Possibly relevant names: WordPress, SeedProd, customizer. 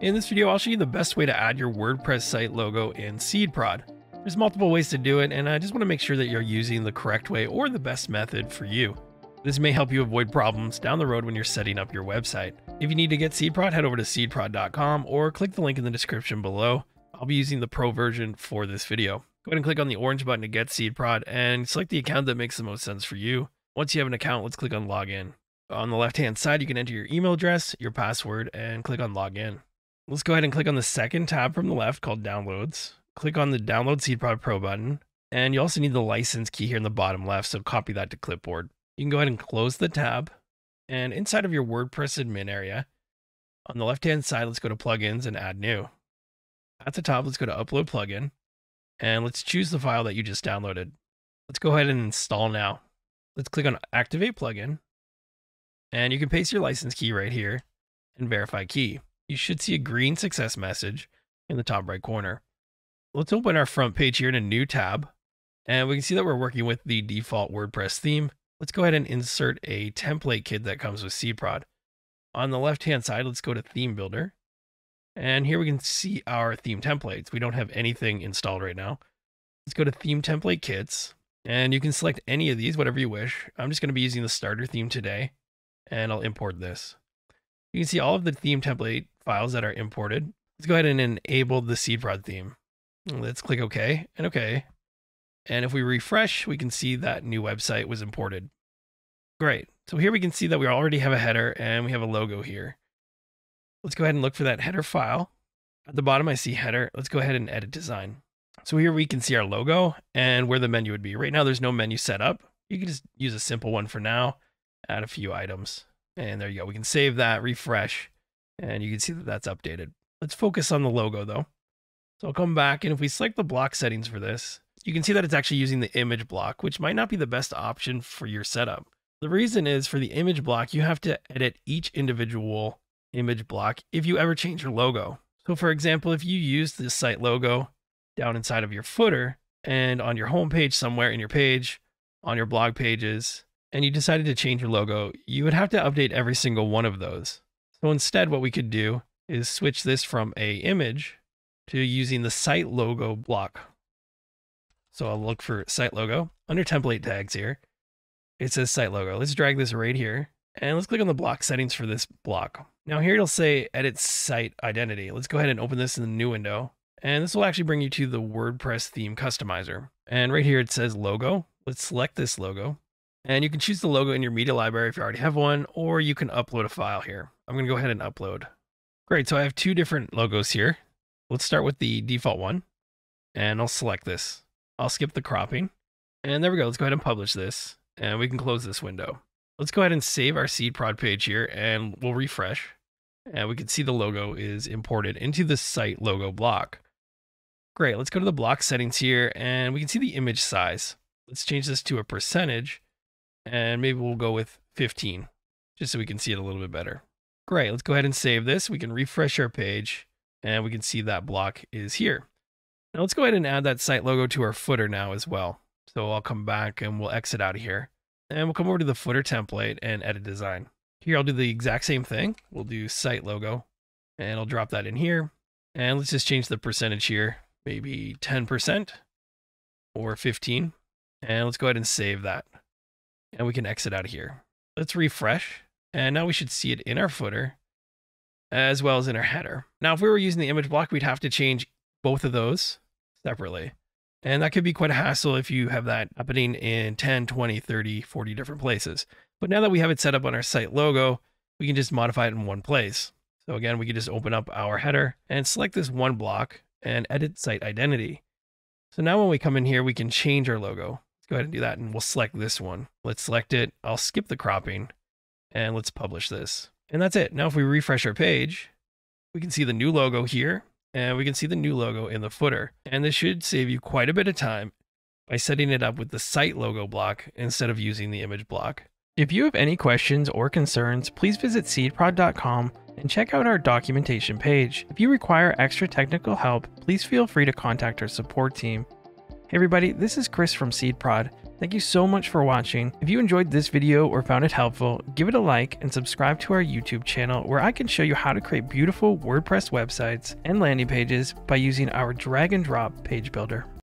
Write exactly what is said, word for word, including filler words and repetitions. In this video, I'll show you the best way to add your WordPress site logo in SeedProd. There's multiple ways to do it, and I just want to make sure that you're using the correct way or the best method for you. This may help you avoid problems down the road when you're setting up your website. If you need to get SeedProd, head over to seed prod dot com or click the link in the description below. I'll be using the pro version for this video. Go ahead and click on the orange button to get SeedProd and select the account that makes the most sense for you. Once you have an account, let's click on Login. On the left-hand side, you can enter your email address, your password, and click on Login. Let's go ahead and click on the second tab from the left called Downloads. Click on the Download SeedProd Pro button, and you also need the license key here in the bottom left, so copy that to clipboard. You can go ahead and close the tab, and inside of your WordPress admin area, on the left-hand side, let's go to Plugins and Add New. At the top, let's go to Upload Plugin, and let's choose the file that you just downloaded. Let's go ahead and Install Now. Let's click on Activate Plugin, and you can paste your license key right here and Verify Key. You should see a green success message in the top right corner. Let's open our front page here in a new tab, and we can see that we're working with the default WordPress theme. Let's go ahead and insert a template kit that comes with SeedProd. On the left-hand side, let's go to Theme Builder, and here we can see our theme templates. We don't have anything installed right now. Let's go to Theme Template Kits, and you can select any of these, whatever you wish. I'm just going to be using the starter theme today, and I'll import this. You can see all of the theme template files that are imported. Let's go ahead and enable the SeedProd theme. Let's click OK and OK. And if we refresh, we can see that new website was imported. Great. So here we can see that we already have a header and we have a logo here. Let's go ahead and look for that header file. At the bottom, I see header. Let's go ahead and edit design. So here we can see our logo and where the menu would be. Right now, there's no menu set up. You can just use a simple one for now, add a few items. And there you go. We can save that, refresh, and you can see that that's updated. Let's focus on the logo though. So I'll come back, and if we select the block settings for this, you can see that it's actually using the image block, which might not be the best option for your setup. The reason is for the image block, you have to edit each individual image block if you ever change your logo. So for example, if you use this site logo down inside of your footer and on your homepage somewhere in your page, on your blog pages, and you decided to change your logo, you would have to update every single one of those. So instead, what we could do is switch this from a image to using the site logo block. So I'll look for site logo under template tags here. It says site logo. Let's drag this right here and let's click on the block settings for this block. Now here it'll say edit site identity. Let's go ahead and open this in the new window. And this will actually bring you to the WordPress theme customizer. And right here it says logo. Let's select this logo. And you can choose the logo in your media library if you already have one, or you can upload a file here. I'm gonna go ahead and upload. Great, so I have two different logos here. Let's start with the default one, and I'll select this. I'll skip the cropping, and there we go. Let's go ahead and publish this, and we can close this window. Let's go ahead and save our SeedProd page here, and we'll refresh, and we can see the logo is imported into the site logo block. Great, let's go to the block settings here, and we can see the image size. Let's change this to a percentage, and maybe we'll go with fifteen, just so we can see it a little bit better. Great, let's go ahead and save this. We can refresh our page, and we can see that block is here. Now let's go ahead and add that site logo to our footer now as well. So I'll come back and we'll exit out of here. And we'll come over to the footer template and edit design. Here I'll do the exact same thing. We'll do site logo, and I'll drop that in here. And let's just change the percentage here, maybe ten percent or fifteen. And let's go ahead and save that. And we can exit out of here. Let's refresh. And now we should see it in our footer as well as in our header. Now, if we were using the image block, we'd have to change both of those separately. And that could be quite a hassle if you have that happening in ten, twenty, thirty, forty different places. But now that we have it set up on our site logo, we can just modify it in one place. So again, we can just open up our header and select this one block and edit site identity. So now when we come in here, we can change our logo. Let's go ahead and do that. And we'll select this one. Let's select it. I'll skip the cropping and let's publish this. And that's it. Now, if we refresh our page, we can see the new logo here, and we can see the new logo in the footer. And this should save you quite a bit of time by setting it up with the site logo block instead of using the image block. If you have any questions or concerns, please visit seed prod dot com and check out our documentation page. If you require extra technical help, please feel free to contact our support team. Hey everybody, this is Chris from SeedProd. Thank you so much for watching. If you enjoyed this video or found it helpful, give it a like and subscribe to our YouTube channel where I can show you how to create beautiful WordPress websites and landing pages by using our drag and drop page builder.